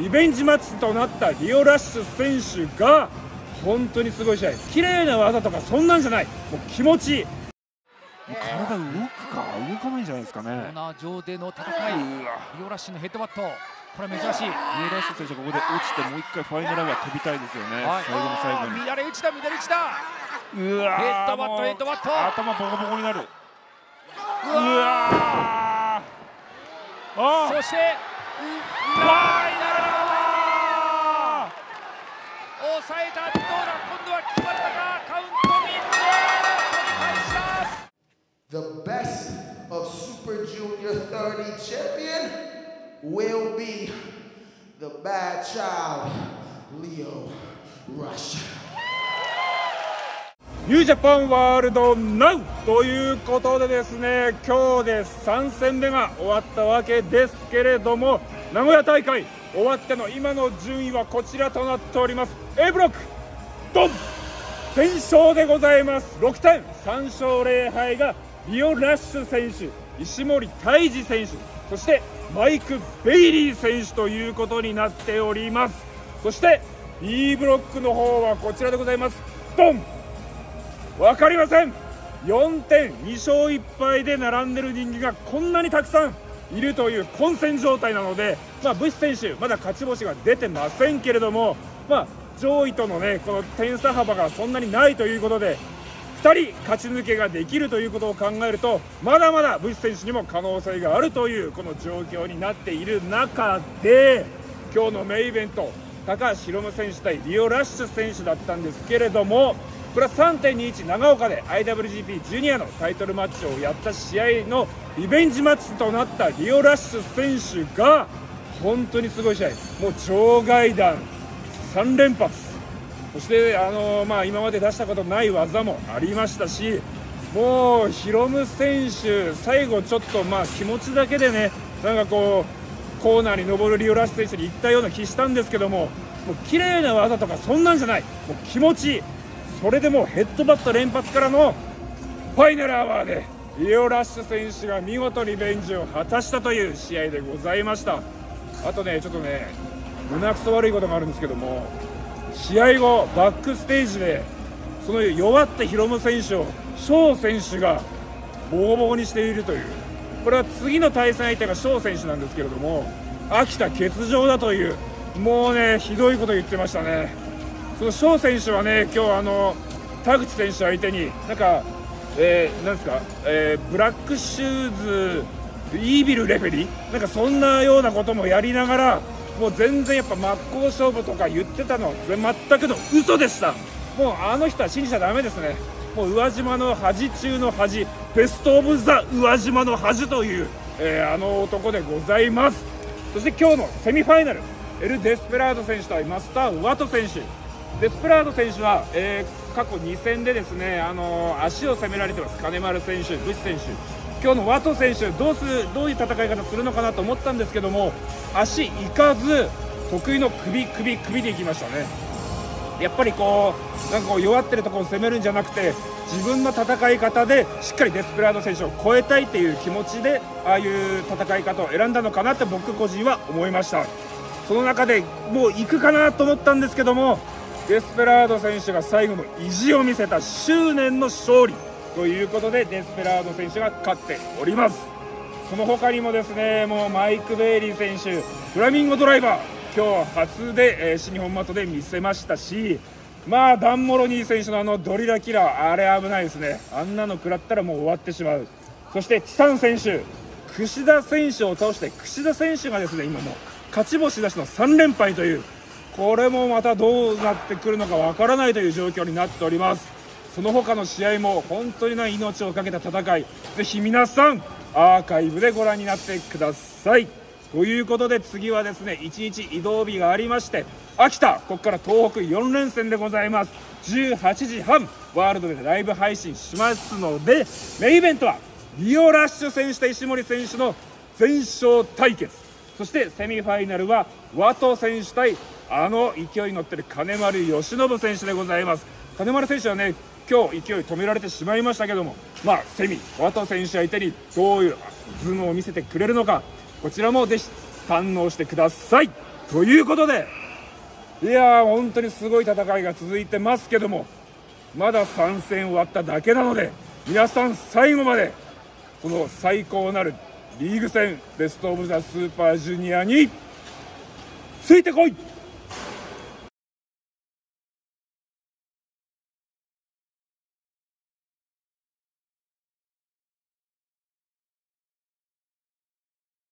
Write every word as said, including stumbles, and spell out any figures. リベンジマッチとなったリオ・ラッシュ選手が本当にすごい試合、綺麗な技とかそんなんじゃない、もう気持ちいい。体動くか動かないんじゃないですかね。コーナー上での戦い、リオ・ラッシュのヘッドバット、これは珍しい。リオ・ラッシュ選手がここで落ちて、もう一回ファイナルが飛びたいですよね、はい、最後の最後に。乱れ打ちだ、乱れ打ちだ、うわヘッドバット、ヘッドバット、頭ボコボコになる、うわー、そして、ファイナル抑えた。どうだ、今度は決まったか、カウントミット、取り返した。 The best of Super Junior サーティー champion will be the bad child Leo Rush。 ニュージャパンワールドナウということでですね、今日でさん戦目が終わったわけですけれども、名古屋大会終わっての今の順位はこちらとなっております。 エー ブロックドン全勝でございます。ろくてん、さん勝ぜろ敗がリオ・ラッシュ選手、石森泰治選手、そしてマイク・ベイリー選手ということになっております。そして ビー ブロックの方はこちらでございます。ドン分かりません。よんてん、に勝いち敗で並んでる人気がこんなにたくさんいるという混戦状態なので、まあ、ブシ選手まだ勝ち星が出てませんけれども、まあ、上位とのねこの点差幅がそんなにないということで、ふたり勝ち抜けができるということを考えると、まだまだブシ選手にも可能性があるというこの状況になっている中で、今日のメインイベント、高橋宏夢選手対リオ・ラッシュ選手だったんですけれども、これは さん てん に いち 長岡で アイ ダブリュー ジー ピー ジュニアのタイトルマッチをやった試合のリベンジマッチとなったリオ・ラッシュ選手が本当にすごい試合、もう場外弾さん連発、そしてあの、まあ、今まで出したことない技もありましたし、もう宏夢選手、最後ちょっとまあ気持ちだけでね、なんかこうコーナーに上るリオ・ラッシュ選手に行ったような気したんですけども、もう綺麗な技とかそんなんじゃない、もう気持ちいい。それでもヘッドバット連発からのファイナルアワーでリオ・ラッシュ選手が見事リベンジを果たしたという試合でございました。あとね、ちょっとね胸くそ悪いことがあるんですけども、試合後バックステージでその弱った宏夢選手を翔選手がボコボコにしているという、これは次の対戦相手が翔選手なんですけれども、秋田欠場だという、もうねひどいこと言ってましたね。その翔選手はね、今日あの田口選手相手になんか、えー、なんですか、えー、ブラックシューズイービルレフェリーなんかそんなようなこともやりながら、もう全然やっぱ真っ向勝負とか言ってたの全くの嘘でした。もうあの人は信じちゃだめですね。もう宇和島の恥中の恥、ベスト・オブ・ザ・宇和島の恥という、えー、あの男でございます。そして今日のセミファイナル、エル・デスペラード選手とマスター・ワト選手、デスプラード選手は、えー、過去に戦でですね、あのー、足を攻められてます。金丸選手、ブシ選手、今日のワト選手どうすどういう戦い方するのかなと思ったんですけども、足いかず得意の首、首、首でいきましたね。やっぱりこうなんかこう弱ってるところを攻めるんじゃなくて、自分の戦い方でしっかりデスプラード選手を超えたいっていう気持ちでああいう戦い方を選んだのかなって僕個人は思いました。その中でもう行くかなと思ったんですけども、デスペラード選手が最後の意地を見せた執念の勝利ということで、デスペラード選手が勝っております。その他にもですね、もうマイク・ベイリー選手、フラミンゴドライバー今日初で、えー、新日本マットで見せましたし、まあダン・モロニー選手のあのドリラキラー、あれ危ないですね。あんなの食らったらもう終わってしまう。そしてチサン選手、櫛田選手を倒して、櫛田選手がですね今も勝ち星なしのさん連敗という、これもまたどうなってくるのかわからないという状況になっております。その他の試合も本当にな命をかけた戦い、ぜひ皆さんアーカイブでご覧になってください。ということで次はですね、いちにち移動日がありまして、秋田、ここから東北よん連戦でございます。じゅうはちじはんワールドでライブ配信しますので、メインイベントはリオ・ラッシュ選手と石森選手の全勝対決、そしてセミファイナルはワト選手対あの勢いに乗っている金丸義信選手でございます。金丸選手はね今日勢い止められてしまいましたけども、まあセミワト選手相手にどういう頭脳を見せてくれるのか、こちらもぜひ堪能してください。ということで、いやー本当にすごい戦いが続いてますけども、まださん戦終わっただけなので、皆さん最後までこの最高なるリーグ戦ベスト・オブ・ザ・スーパージュニアについてこい。